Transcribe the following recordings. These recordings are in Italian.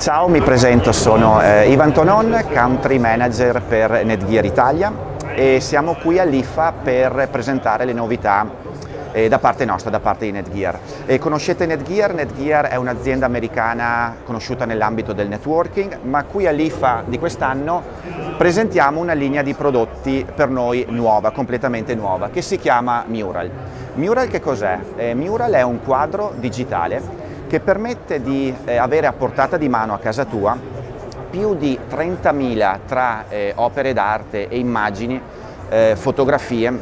Ciao, mi presento, sono Ivan Tonon, Country Manager per Netgear Italia e siamo qui all'IFA per presentare le novità da parte nostra, da parte di Netgear. Conoscete Netgear? Netgear è un'azienda americana conosciuta nell'ambito del networking, ma qui all'IFA di quest'anno presentiamo una linea di prodotti per noi nuova, completamente nuova, che si chiama Mural. Mural che cos'è? Mural è un quadro digitale che permette di avere a portata di mano a casa tua più di 30.000 tra opere d'arte e immagini, fotografie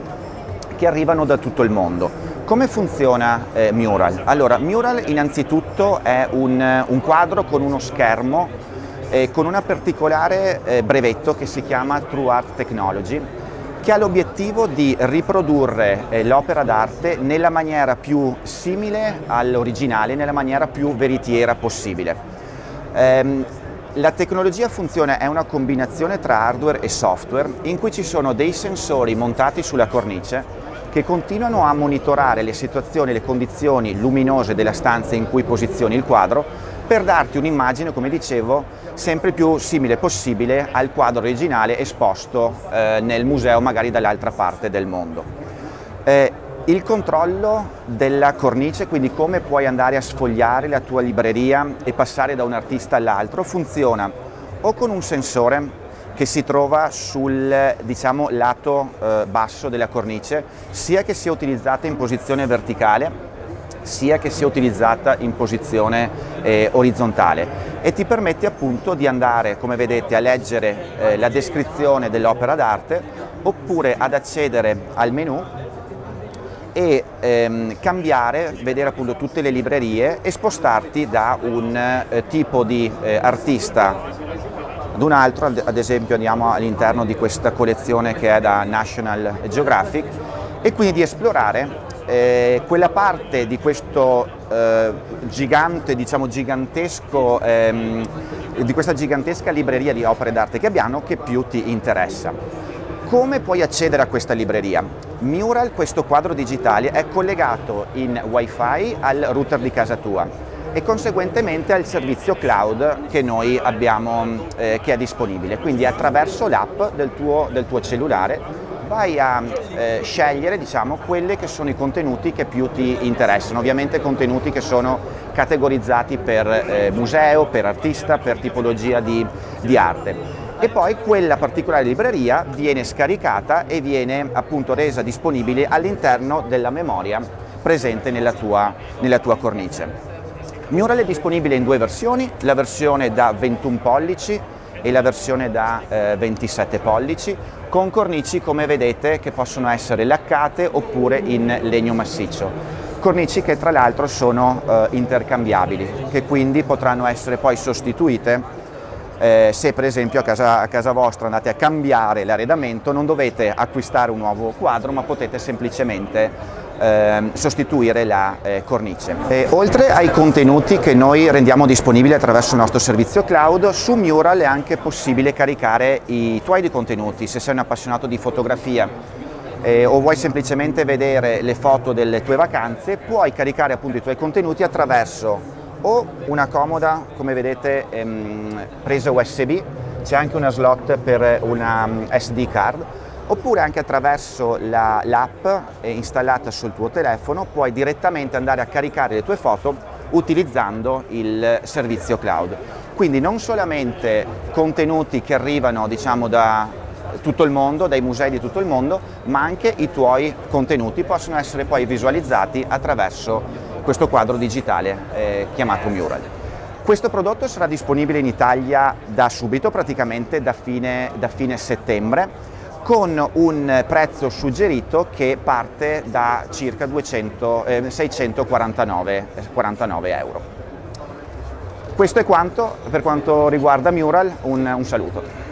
che arrivano da tutto il mondo. Come funziona Mural? Allora, Mural innanzitutto è un quadro con uno schermo e con un particolare brevetto che si chiama True Art Technology, che ha l'obiettivo di riprodurre l'opera d'arte nella maniera più simile all'originale, nella maniera più veritiera possibile. La tecnologia funziona, è una combinazione tra hardware e software in cui ci sono dei sensori montati sulla cornice che continuano a monitorare le situazioni, le condizioni luminose della stanza in cui posizioni il quadro per darti un'immagine, come dicevo, sempre più simile possibile al quadro originale esposto nel museo, magari dall'altra parte del mondo. Il controllo della cornice, quindi come puoi andare a sfogliare la tua libreria e passare da un artista all'altro, funziona o con un sensore che si trova sul, diciamo, lato basso della cornice, sia che sia utilizzata in posizione verticale, sia che sia utilizzata in posizione orizzontale, e ti permette appunto di andare, come vedete, a leggere la descrizione dell'opera d'arte oppure ad accedere al menu e cambiare, vedere appunto tutte le librerie e spostarti da un tipo di artista ad un altro. Ad esempio andiamo all'interno di questa collezione che è da National Geographic e quindi di esplorare quella parte di questo gigante, diciamo gigantesco, di questa gigantesca libreria di opere d'arte che abbiamo che più ti interessa. Come puoi accedere a questa libreria? Mural, questo quadro digitale, è collegato in Wi-Fi al router di casa tua e conseguentemente al servizio cloud che noi abbiamo, che è disponibile. Quindi attraverso l'app del tuo cellulare vai a scegliere, diciamo, quelli che sono i contenuti che più ti interessano, ovviamente contenuti che sono categorizzati per museo, per artista, per tipologia di arte. E poi quella particolare libreria viene scaricata e viene appunto resa disponibile all'interno della memoria presente nella tua cornice. Mural è disponibile in due versioni, la versione da 21 pollici e la versione da 27 pollici, con cornici, come vedete, che possono essere laccate oppure in legno massiccio. Cornici che tra l'altro sono intercambiabili, che quindi potranno essere poi sostituite se per esempio a casa vostra andate a cambiare l'arredamento. Non dovete acquistare un nuovo quadro, ma potete semplicemente sostituire la cornice. Oltre ai contenuti che noi rendiamo disponibili attraverso il nostro servizio cloud, su Mural è anche possibile caricare i tuoi contenuti. Se sei un appassionato di fotografia o vuoi semplicemente vedere le foto delle tue vacanze, puoi caricare appunto i tuoi contenuti attraverso o una comoda, come vedete, presa USB, c'è anche una slot per una SD card, oppure anche attraverso l'app installata sul tuo telefono puoi direttamente andare a caricare le tue foto utilizzando il servizio cloud. Quindi non solamente contenuti che arrivano, diciamo, da tutto il mondo, dai musei di tutto il mondo, ma anche i tuoi contenuti possono essere poi visualizzati attraverso questo quadro digitale chiamato Mural. Questo prodotto sarà disponibile in Italia da subito, praticamente da fine settembre, con un prezzo suggerito che parte da circa 649 euro. Questo è quanto per quanto riguarda Mural, un saluto.